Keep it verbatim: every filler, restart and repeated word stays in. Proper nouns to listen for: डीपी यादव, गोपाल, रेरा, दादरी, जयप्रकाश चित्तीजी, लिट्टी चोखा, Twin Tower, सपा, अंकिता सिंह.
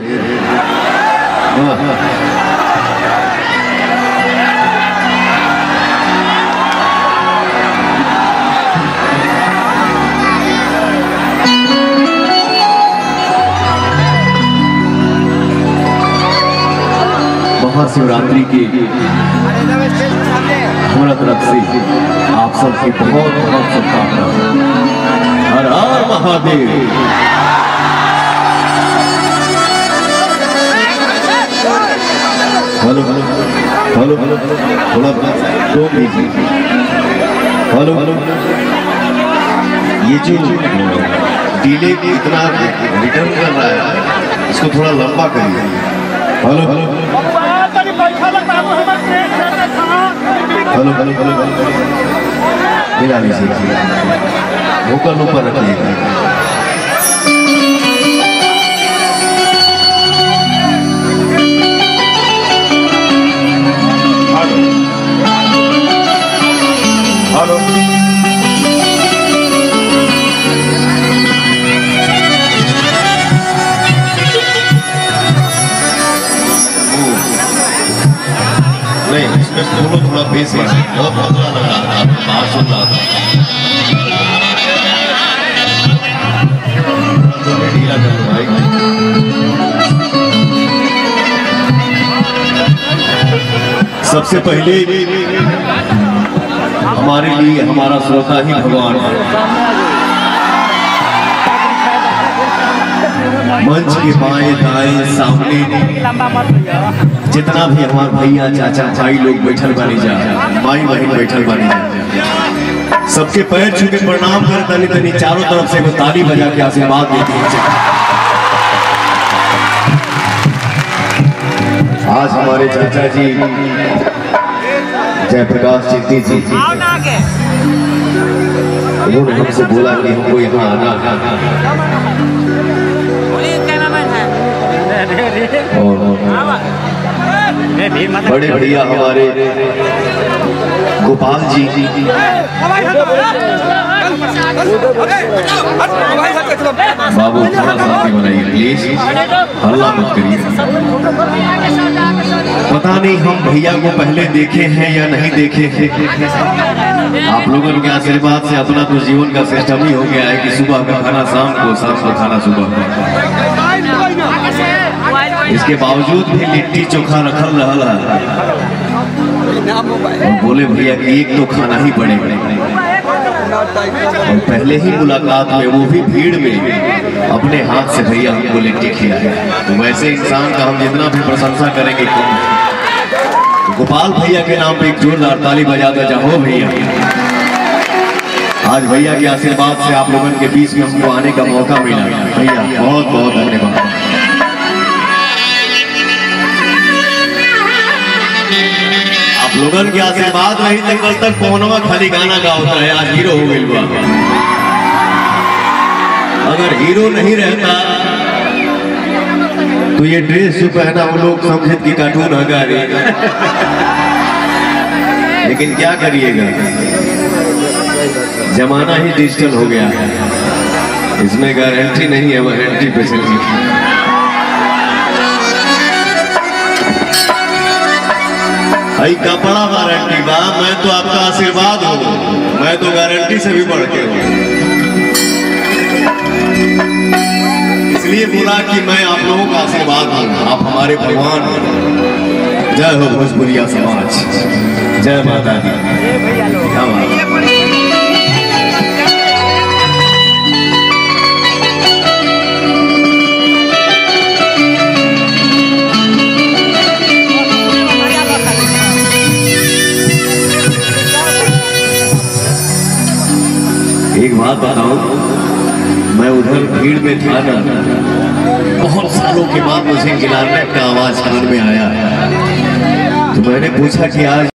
महाशिवरात्रि के हमारा तरफ से आप सबकी बहुत बहुत शुभकामनाएं। हर हर Mahadev. Hello hello hello hello थोड़ा तो दीजिए। हेलो हेलो ये जो डीले इतना रिटर्न कर रहा है इसको थोड़ा लंबा करिए। Hello hello hello hello hello मिला लीजिए, होकर ऊपर रखिएगा। हेलो नहीं, इसमें थोड़ा थोड़ा बेस है, बहुत खतरा लग रहा था, बाहर सुन रहा था, ढीला कर लो भाई। सबसे पहले हमारे लिए हमारा श्रोता ही भगवान है। मंच के बाएं दाएं सामने जितना भी हमारे भैया चाचा भाई लोग बैठल बने जा, माई बहन बैठल बने जा, सबके पैर छू के प्रणाम कर तनी तनी चारों तरफ से ताली बजा के आशीर्वाद देते हैं। आज हमारे चाचा जी जयप्रकाश चित्तीजी उन्होंने हमसे बोला कि हमको यहाँ आना और बड़े भैया हमारे गोपाल जी बाबू थोड़ा शांति बनाइए प्लीज, हल्ला मत करिए। पता नहीं हम भैया को पहले देखे हैं या नहीं देखे हैं। आप लोगों के आशीर्वाद से अपना तो जीवन का सिस्टम ही हो गया है कि सुबह का खाना शाम को, शाम को खाना सुबह को। इसके बावजूद भी लिट्टी चोखा रखल रहा है। बोले भैया कि एक तो खाना ही पड़ेगा। और पहले ही मुलाकात में वो भी भीड़ में अपने हाथ से भैया हमको लिट्टी खिलाया। तो वैसे इंसान का हम जितना भी प्रशंसा करेंगे कम है। गोपाल भैया के नाम पे एक जोरदार ताली बजाता जाओ भैया। आज भैया के आशीर्वाद से आप लोगों के बीच में हमको आने का मौका मिला। भैया बहुत बहुत धन्यवाद। आप लोगों के आशीर्वाद नहीं थे कल तक पहुंचवा खाली गाना गाता है। आज हीरो हो गए। अगर हीरो नहीं रहता तो ये ड्रेस जो पहना वो लोग समझे कि कार्टून हगा रहे। लेकिन क्या करिएगा, जमाना ही डिजिटल हो गया है, इसमें गारंटी नहीं है वारंटी पे चलने की। भाई कपड़ा वारंटी बा, मैं तो आपका आशीर्वाद हो, मैं तो गारंटी से भी बढ़ के हूँ। इसलिए बोला कि मैं आप लोगों का आशीर्वाद हूँ, आप हमारे भगवान हैं। जय हो भोजपुरिया समाज, जय माता दी। एक बात बताओ, मैं उधर भीड़ में था ना, बहुत सालों के बाद मुझे गिलारने का आवाज कान में आया, तो मैंने पूछा कि आज